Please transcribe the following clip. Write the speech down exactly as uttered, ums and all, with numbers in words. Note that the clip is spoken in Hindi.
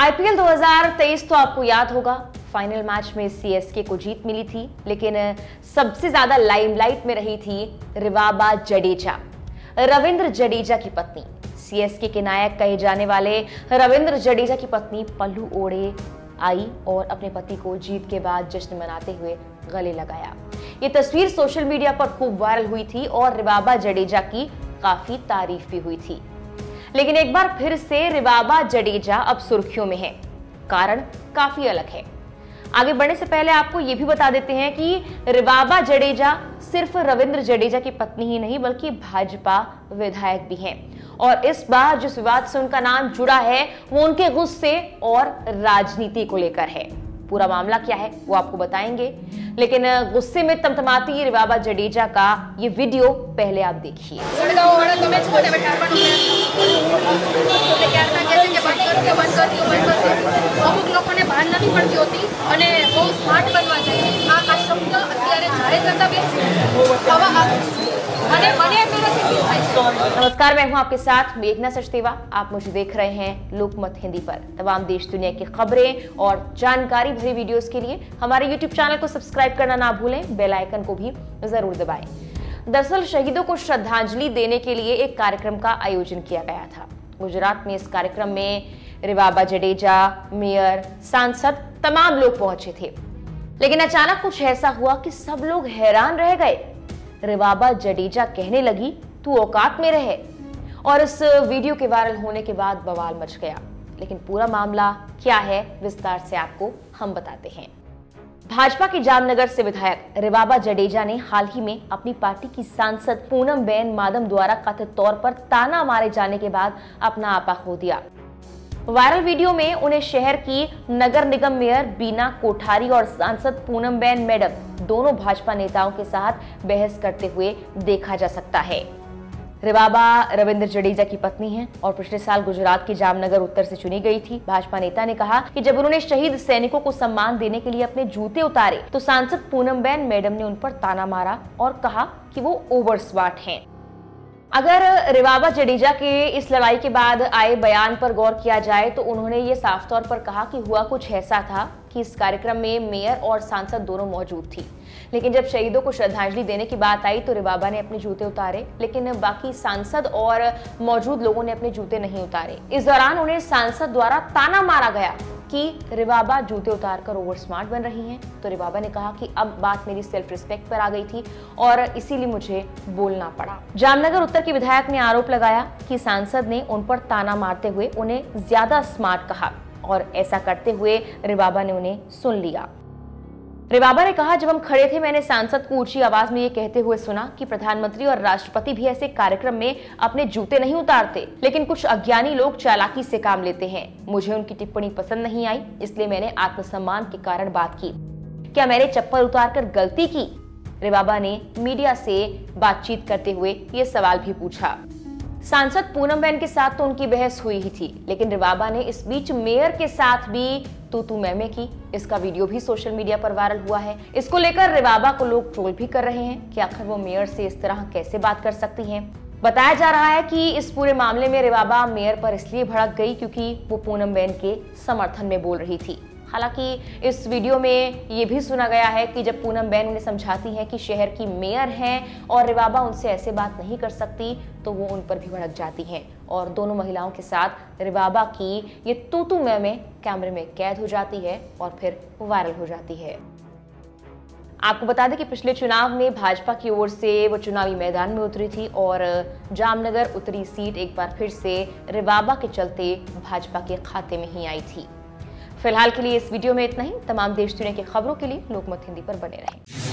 आईपीएल दो हज़ार तेईस तो आपको याद होगा, फाइनल मैच में सीएसके को जीत मिली थी, लेकिन सबसे ज्यादा लाइमलाइट में रही थी रिवाबा जडेजा, रविंद्र जडेजा की पत्नी। सीएसके के नायक कहे जाने वाले रविंद्र जडेजा की पत्नी पल्लू ओढ़े आई और अपने पति को जीत के बाद जश्न मनाते हुए गले लगाया। ये तस्वीर सोशल मीडिया पर खूब वायरल हुई थी और रिवाबा जडेजा की काफी तारीफ भी हुई थी। लेकिन एक बार फिर से रिवाबा जडेजा अब सुर्खियों में है, कारण काफी अलग है। आगे बढ़ने से पहले आपको ये भी बता देते हैं कि रिवाबा जडेजा सिर्फ रविंद्र जडेजा की पत्नी ही नहीं बल्कि भाजपा विधायक भी हैं। और इस बार जिस विवाद से उनका नाम जुड़ा है वो उनके गुस्से और राजनीति को लेकर है। पूरा मामला क्या है वो आपको बताएंगे, लेकिन गुस्से में तमतमाती रिवाबा जडेजा का ये वीडियो पहले आप देखिए। नमस्कार, मैं हूं आपके साथ मेघना सचदेवा। आप मुझे देख रहे हैं लोकमत हिंदी पर। तमाम देश दुनिया की खबरें और जानकारी भरी वीडियोस के लिए हमारे यूट्यूब चैनल को सब्सक्राइब करना ना भूलें, बेल आइकन को भी जरूर दबाएं। दरअसल शहीदों को श्रद्धांजलि देने के लिए एक कार्यक्रम का आयोजन किया गया था गुजरात में। इस कार्यक्रम में रिवाबा जडेजा, मेयर, सांसद, तमाम लोग पहुंचे थे। लेकिन अचानक कुछ ऐसा हुआ कि सब लोग हैरान रह गए। रिवाबा जडेजा कहने लगी, तू औकात में रहे। और इस वीडियो के वायरल होने के बाद बवाल मच गया। लेकिन पूरा मामला क्या है विस्तार से आपको हम बताते हैं। भाजपा के जामनगर से विधायक रिवाबा जडेजा ने हाल ही में अपनी पार्टी की सांसद पूनमबेन मादम द्वारा कथित तौर पर ताना मारे जाने के बाद अपना आपा खो दिया। वायरल वीडियो में उन्हें शहर की नगर निगम मेयर बीना कोठारी और सांसद पूनमबेन मादम दोनों भाजपा नेताओं के साथ बहस करते हुए देखा जा सकता है। रिवाबा रविंद्र जडेजा की पत्नी हैं और पिछले साल गुजरात के जामनगर उत्तर से चुनी गई थी। भाजपा नेता ने कहा कि जब उन्होंने शहीद सैनिकों को सम्मान देने के लिए अपने जूते उतारे तो सांसद पूनमबेन मादम ने उन पर ताना मारा और कहा कि वो ओवर स्मार्ट हैं। अगर रिवाबा जडेजा के इस लड़ाई के बाद आए बयान पर गौर किया जाए तो उन्होंने ये साफ तौर पर कहा कि हुआ कुछ ऐसा था कि इस कार्यक्रम में मेयर और सांसद दोनों मौजूद थी, लेकिन जब शहीदों को श्रद्धांजलि देने की बात आई तो रिवाबा ने अपने जूते उतारे, लेकिन बाकी सांसद और मौजूद लोगों ने अपने जूते नहीं उतारे। इस दौरान उन्हें सांसद द्वारा ताना मारा गया कि रिवाबा जूते उतारकर ओवर स्मार्ट बन रही हैं। तो रिवाबा ने कहा कि अब बात मेरी सेल्फ रिस्पेक्ट पर आ गई थी और इसीलिए मुझे बोलना पड़ा। जामनगर उत्तर के विधायक ने आरोप लगाया कि सांसद ने उन पर ताना मारते हुए उन्हें ज्यादा स्मार्ट कहा और ऐसा करते हुए रिवाबा ने उन्हें सुन लिया। रिवाबा ने कहा, जब हम खड़े थे मैंने सांसद को ऊंची आवाज में ये कहते हुए सुना कि प्रधानमंत्री और राष्ट्रपति भी ऐसे कार्यक्रम में अपने जूते नहीं उतारते, लेकिन कुछ अज्ञानी लोग चालाकी से काम लेते हैं। मुझे उनकी टिप्पणी पसंद नहीं आई, इसलिए मैंने आत्मसम्मान के कारण बात की। क्या मैंने चप्पल उतारकर गलती की? रिवाबा ने मीडिया से बातचीत करते हुए ये सवाल भी पूछा। सांसद पूनमबेन के साथ तो उनकी बहस हुई ही थी, लेकिन रिवाबा ने इस बीच मेयर के साथ भी तू तू मैं मैं की। इसका वीडियो भी सोशल मीडिया पर वायरल हुआ है। इसको लेकर रिवाबा को लोग ट्रोल भी कर रहे हैं कि आखिर वो मेयर से इस तरह कैसे बात कर सकती हैं। बताया जा रहा है कि इस पूरे मामले में रिवाबा मेयर पर इसलिए भड़क गई क्योंकि वो पूनमबेन के समर्थन में बोल रही थी। हालांकि इस वीडियो में ये भी सुना गया है कि जब पूनमबेन उन्हें समझाती हैं कि शहर की मेयर हैं और रिवाबा उनसे ऐसे बात नहीं कर सकती, तो वो उन पर भी भड़क जाती हैं और दोनों महिलाओं के साथ रिवाबा की ये तू तू मैं मैं कैमरे में कैद हो जाती है और फिर वायरल हो जाती है। आपको बता दें कि पिछले चुनाव में भाजपा की ओर से वो चुनावी मैदान में उतरी थी और जामनगर उत्तरी सीट एक बार फिर से रिवाबा के चलते भाजपा के खाते में ही आई थी। फिलहाल के लिए इस वीडियो में इतना ही। तमाम देश दुनिया की खबरों के लिए लोकमत हिंदी पर बने रहें।